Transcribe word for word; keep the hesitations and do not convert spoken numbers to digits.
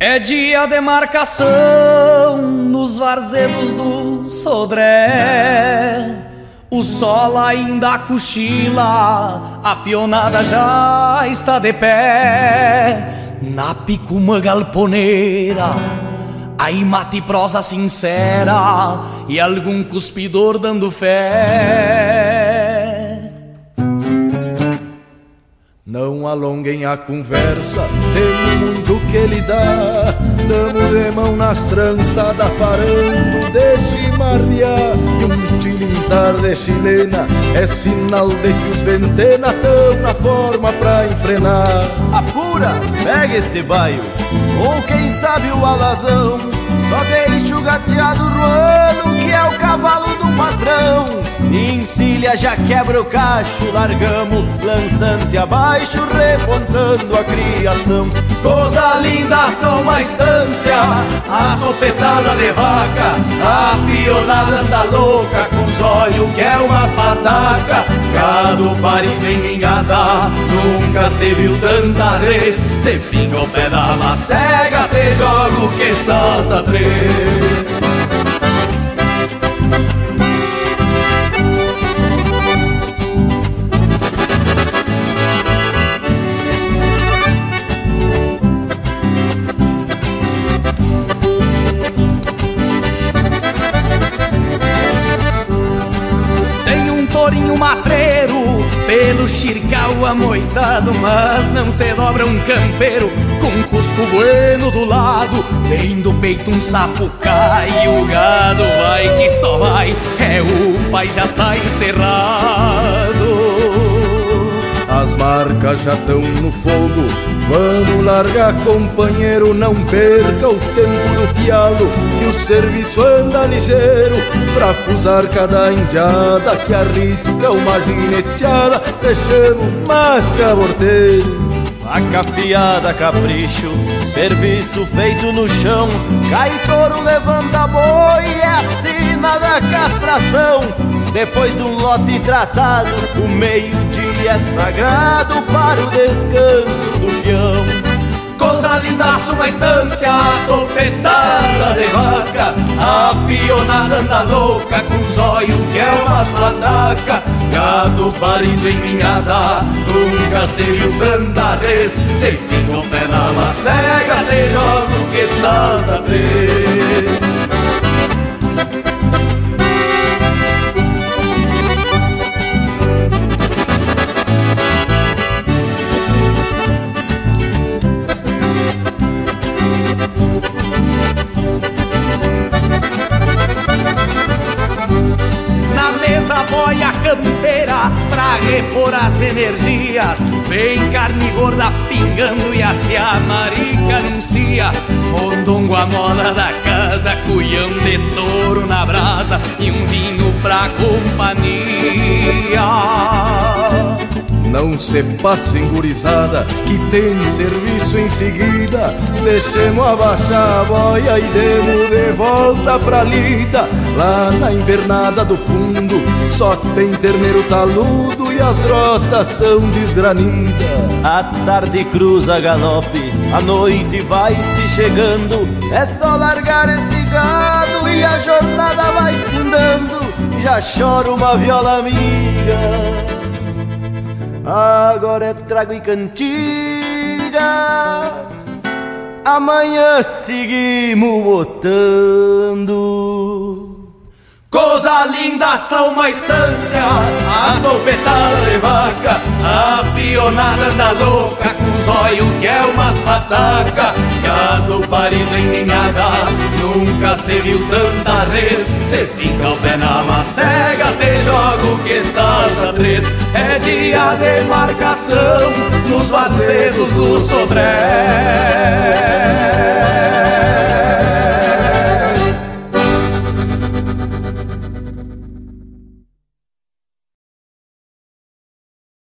É de a demarcação nos varzedos do Sodré. O sol ainda cochila, a pionada já está de pé. Na picuma galponeira, aí mate prosa sincera e algum cuspidor dando fé. Não alonguem a conversa, tem muito que lidar. Damos de mão nas trançadas, parando de se marrear. E um tilintar de chilena é sinal de que os ventena tão na forma pra enfrenar. Apura, pega este baio, ou quem sabe o alazão. Só deixa o gateado ruano, que é o cavalo do patrão. Encilha já quebra o cacho, largamos lançante abaixo, repontando a criação. Coisa linda são uma estância, a topetada de vaca, a pionada anda louca, com os olhos que é uma fataca. Gado parido em ninhada, nunca se viu tanta vez. Se fica o pé da macega, te jogo que salta três. Matreiro, pelo xircau amoitado, mas não se dobra um campeiro, com um cusco bueno do lado, vem do peito um sapucai, e o gado vai que só vai, é o pai já está encerrado. As marcas já estão no fogo, vamos largar companheiro, não perca o tempo do pialo, que o serviço anda ligeiro, pra fusar cada indiada que arrisca uma gineteada, deixando mais caborteiro. Faca afiada, capricho, serviço feito no chão, cai touro, levanta boi, é sina da castração. Depois do lote tratado, o meio-dia é sagrado para o descanso do peão. Coisa lindaço uma estância, a topetada de vaca, a pionada anda louca, com os olhos que é umas pataca. Gado parido em ninhada, nunca se viu tanta vez. Se fica o pé na macega, te jogo que salta três. Boia campeira pra repor as energias, vem carne gorda pingando e assim a marica anuncia. Mondongo a mola da casa, cuião de touro na brasa e um vinho pra companhia. Não se passe engurizada, que tem serviço em seguida. Deixemos abaixar a boia e demos de volta pra lida. Lá na invernada do fundo, só tem terneiro taludo e as grotas são desgranidas. A tarde cruza galope, a noite vai se chegando. É só largar este gado e a jornada vai findando. Já chora uma viola amiga, agora é trago e cantiga, amanhã seguimos botando. Coisa linda são uma estância, a topetada de vaca, a pionada anda louca, com os olhos que é umas pataca. Gado parido em ninhada, nunca se viu tanta vez. Se fica o pé na macega, te jogo que salta três. É dia de demarcação nos vazedos do Sodré.